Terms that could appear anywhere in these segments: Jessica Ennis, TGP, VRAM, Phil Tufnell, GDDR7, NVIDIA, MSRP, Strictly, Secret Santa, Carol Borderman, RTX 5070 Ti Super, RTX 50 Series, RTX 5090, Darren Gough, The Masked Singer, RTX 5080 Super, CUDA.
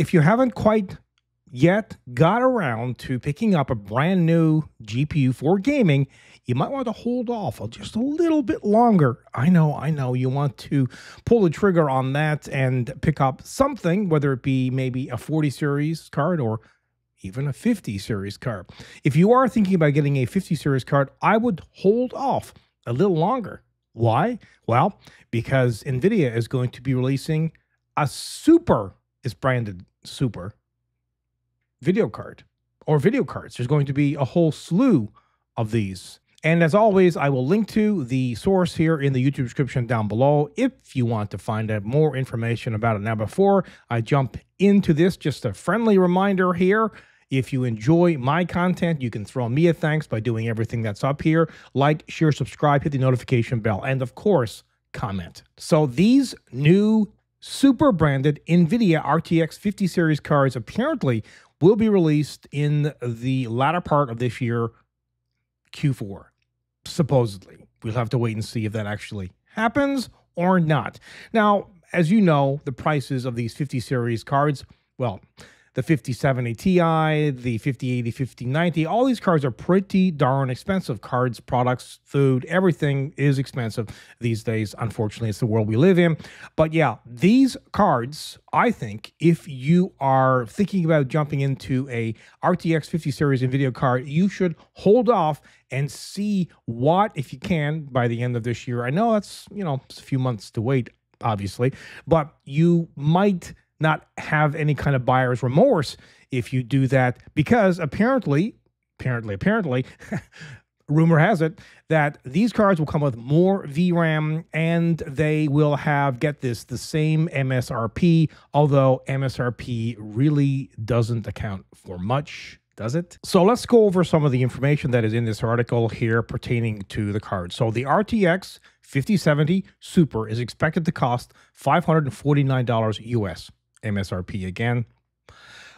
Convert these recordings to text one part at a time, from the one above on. If you haven't quite yet got around to picking up a brand new GPU for gaming, you might want to hold off just a little bit longer. I know, you want to pull the trigger on that and pick up something, whether it be maybe a 40 series card or even a 50 series card. If you are thinking about getting a 50 series card, I would hold off a little longer. Why? Well, because NVIDIA is going to be releasing a Super, it's branded Super, video card or video cards. There's going to be a whole slew of these. And as always, I will link to the source here in the YouTube description down below if you want to find out more information about it. Now, before I jump into this, just a friendly reminder here. If you enjoy my content, you can throw me a thanks by doing everything that's up here. Like, share, subscribe, hit the notification bell, and of course, comment. So these new Super branded NVIDIA RTX 50 series cards apparently will be released in the latter part of this year, Q4, supposedly. We'll have to wait and see if that actually happens or not. Now, as you know, the prices of these 50 series cards, well, the 5070 Ti, the 5080, 5090, all these cards are pretty darn expensive. Cards, products, food, everything is expensive these days. Unfortunately, it's the world we live in. But yeah, these cards, I think, if you are thinking about jumping into a RTX 50 series NVIDIA card, you should hold off and see what, if you can, by the end of this year. I know that's, you know, it's a few months to wait, obviously, but you might not have any kind of buyer's remorse if you do that, because apparently, rumor has it that these cards will come with more VRAM and they will have, get this, the same MSRP, although MSRP really doesn't account for much, does it? So let's go over some of the information that is in this article here pertaining to the card. So the RTX 5070 Super is expected to cost $549 US. MSRP again,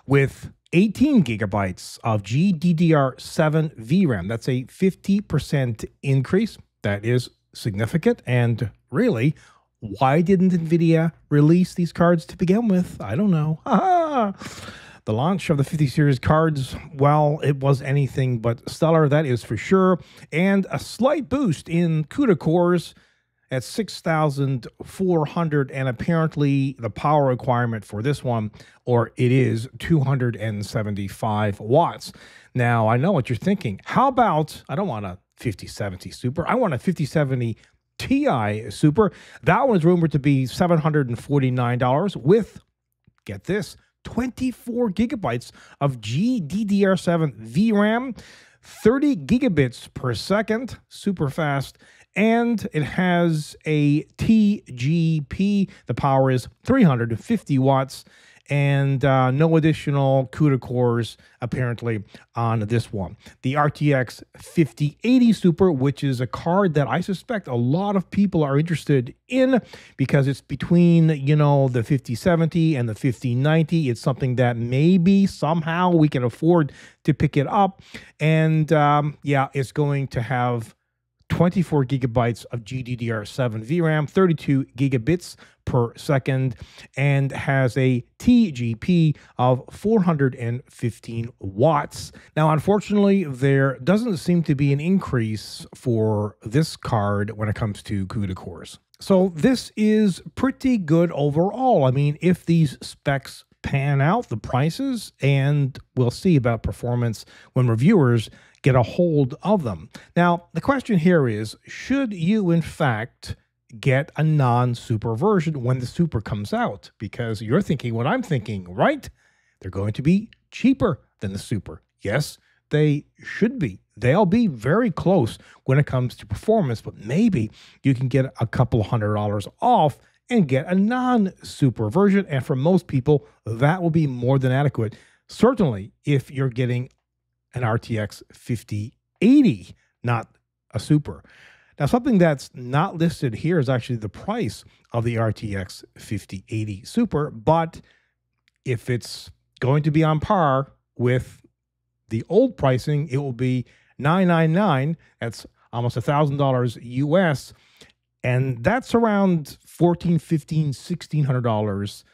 with 18 gigabytes of GDDR7 VRAM. That's a 50% increase. That is significant. And really, why didn't NVIDIA release these cards to begin with? I don't know. The launch of the 50 series cards, well, it was anything but stellar, that is for sure. And a slight boost in CUDA cores at 6,400, and apparently the power requirement for this one, or it is 275 watts. Now, I know what you're thinking. How about, I don't want a 5070 Super, I want a 5070 Ti Super. That one's rumored to be $749 with, get this, 24 gigabytes of GDDR7 VRAM, 30 gigabits per second, super fast, and it has a TGP. The power is 350 watts, and no additional CUDA cores apparently on this one. The RTX 5080 Super, which is a card that I suspect a lot of people are interested in because it's between, you know, the 5070 and the 5090. It's something that maybe somehow we can afford to pick it up. And yeah, it's going to have 24 gigabytes of GDDR7 VRAM, 32 gigabits per second, and has a TGP of 415 watts. Now, unfortunately, there doesn't seem to be an increase for this card when it comes to CUDA cores. So this is pretty good overall. I mean, if these specs pan out, the prices, and we'll see about performance when reviewers get a hold of them. Now, the question here is, should you, in fact, get a non-Super version when the Super comes out? Because you're thinking what I'm thinking, right? They're going to be cheaper than the Super. Yes, they should be. They'll be very close when it comes to performance, but maybe you can get a couple $100 off and get a non-Super version. And for most people, that will be more than adequate. Certainly, if you're getting an RTX 5080, not a Super. Now, something that's not listed here is actually the price of the RTX 5080 Super, but if it's going to be on par with the old pricing, it will be $999. That's almost $1,000 US, and that's around $1,400, $1,500, $1,600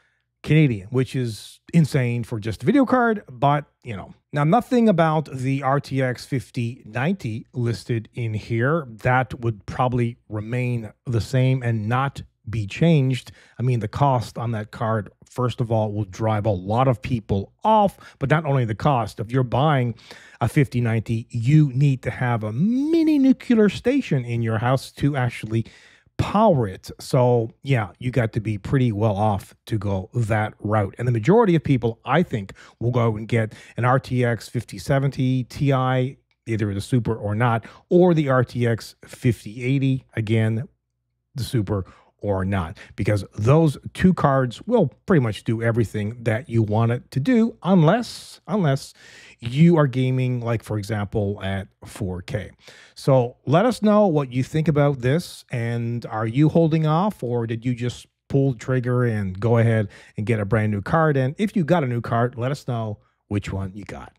Canadian, which is insane for just a video card, but you know. Now, nothing about the RTX 5090 listed in here. That would probably remain the same and not be changed. I mean, the cost on that card, first of all, will drive a lot of people off, but not only the cost. If you're buying a 5090, you need to have a mini nuclear station in your house to actually power it. So yeah, you got to be pretty well off to go that route. And the majority of people, I think, will go and get an RTX 5070 Ti, either the Super or not, or the RTX 5080, again, the Super or not, because those two cards will pretty much do everything that you want it to do, unless you are gaming, like for example, at 4K. So let us know what you think about this, and are you holding off, or did you just pull the trigger and go ahead and get a brand new card? And if you got a new card, let us know which one you got.